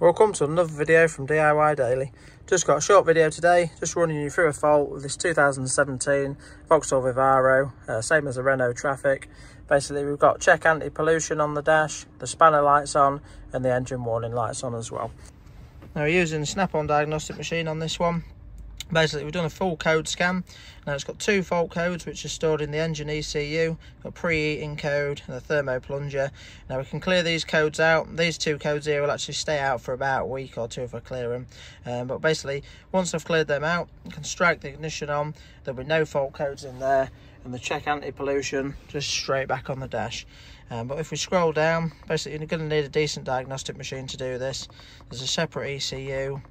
Welcome to another video from DIY Daily. Just got a short video today, just running you through a fault with this 2017 Vauxhall Vivaro, same as the Renault Traffic. Basically we've got check anti-pollution on the dash, the spanner lights on and the engine warning lights on as well. Now we're using the snap-on diagnostic machine on this one. Basically we've done a full code scan. Now it's got two fault codes which are stored in the engine ECU, a preheating code and a thermo plunger. Now we can clear these codes out. These two codes here will actually stay out for about a week or two if I clear them. But basically once I've cleared them out, I can strike the ignition on, there'll be no fault codes in there, and the check anti-pollution just straight back on the dash. But if we scroll down, basically you're going to need a decent diagnostic machine to do this. There's a separate ECU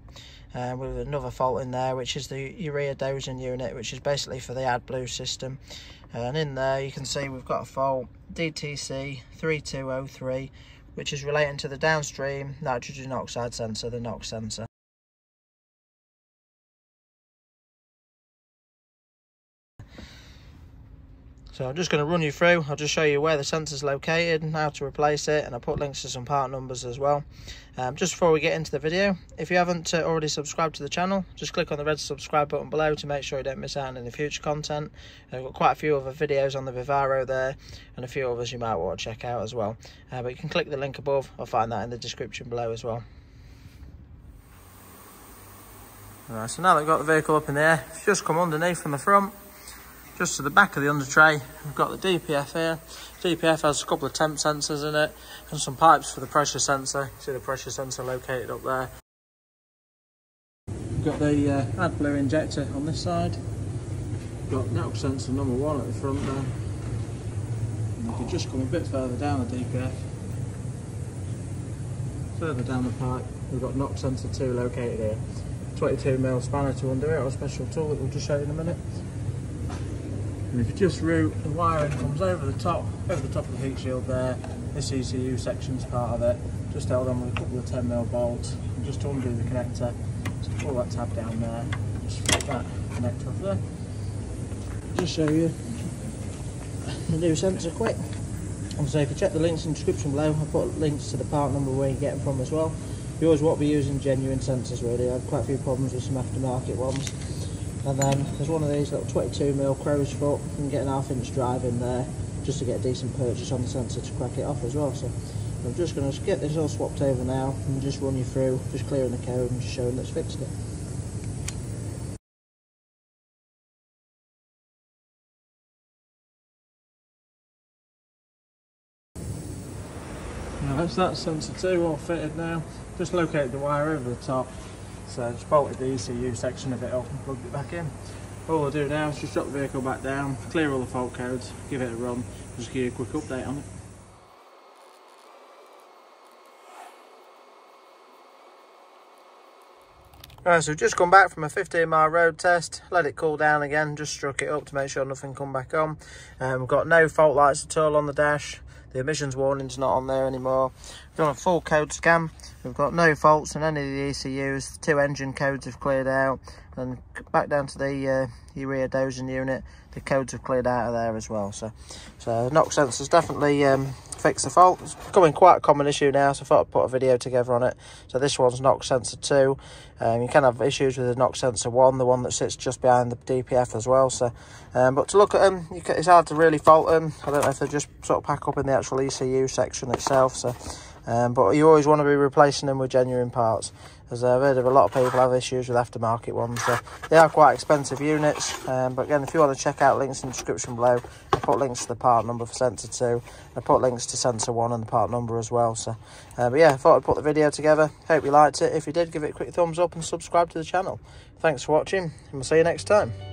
with another fault in there, which is the urea dosing unit, which is basically for the AdBlue system. And in there you can see we've got a fault DTC 3203, which is relating to the downstream nitrogen oxide sensor, the NOx sensor. So I'm just going to run you through, I'll just show you where the sensor's located and how to replace it, and I put links to some part numbers as well. Just before we get into the video, if you haven't already subscribed to the channel, just click on the red subscribe button below to make sure you don't miss out on any future content. I've got quite a few other videos on the Vivaro there and a few others you might want to check out as well. But you can click the link above or find that in the description below as well. Alright, so now that we've got the vehicle up in the air, it's just come underneath from the front. Just to the back of the under tray, we've got the DPF here. DPF has a couple of temp sensors in it and some pipes for the pressure sensor. See the pressure sensor located up there. We've got the AdBlue injector on this side. We've got NOx sensor number one at the front there. And if you just come a bit further down the DPF, further down the pipe, we've got NOx sensor 2 located here. 22mm spanner to undo it, or a special tool that we'll just show you in a minute. And if you just route, the wiring comes over the top of the heat shield there. This ECU section's part of it. Just held on with a couple of 10mm bolts. And just to undo the connector, just pull that tab down there. Just flip that connector off there. Just show you the new sensor quick. And so if you check the links in the description below, I've put links to the part number where you get them from as well. You always want to be using genuine sensors really. I had quite a few problems with some aftermarket ones. And then there's one of these little 22mm crow's foot, you can get an ½ inch drive in there just to get a decent purchase on the sensor to crack it off as well. So I'm just going to get this all swapped over now and just run you through, just clearing the code and just showing that's fixed it. Alright, so that's sensor 2 all fitted now. Just located the wire over the top. So I just bolted the ECU section of it off and plugged it back in. All I do now is just drop the vehicle back down, clear all the fault codes, give it a run, just give you a quick update on it. Alright, so we've just come back from a 15-mile road test, let it cool down again, just struck it up to make sure nothing come back on. We've got no fault lights at all on the dash. The emissions warning's not on there anymore. We've done a full code scan. We've got no faults in any of the ECUs. The two engine codes have cleared out. And back down to the urea dosing unit, the codes have cleared out of there as well. So NOx sensor's definitely fixed the fault. It's becoming quite a common issue now, so I thought I'd put a video together on it. So this one's NOx sensor 2. You can have issues with the NOx sensor 1, the one that sits just behind the DPF as well. So, but to look at them, it's hard to really fault them. I don't know if they just sort of pack up in the actual ECU section itself. So, but you always want to be replacing them with genuine parts, as I've heard of a lot of people have issues with aftermarket ones. They are quite expensive units, but again, if you want to check out links in the description below, I put links to the part number for sensor 2, I put links to sensor 1 and the part number as well. So, but yeah, I thought I'd put the video together. Hope you liked it. If you did, give it a quick thumbs up and subscribe to the channel. Thanks for watching, and we'll see you next time.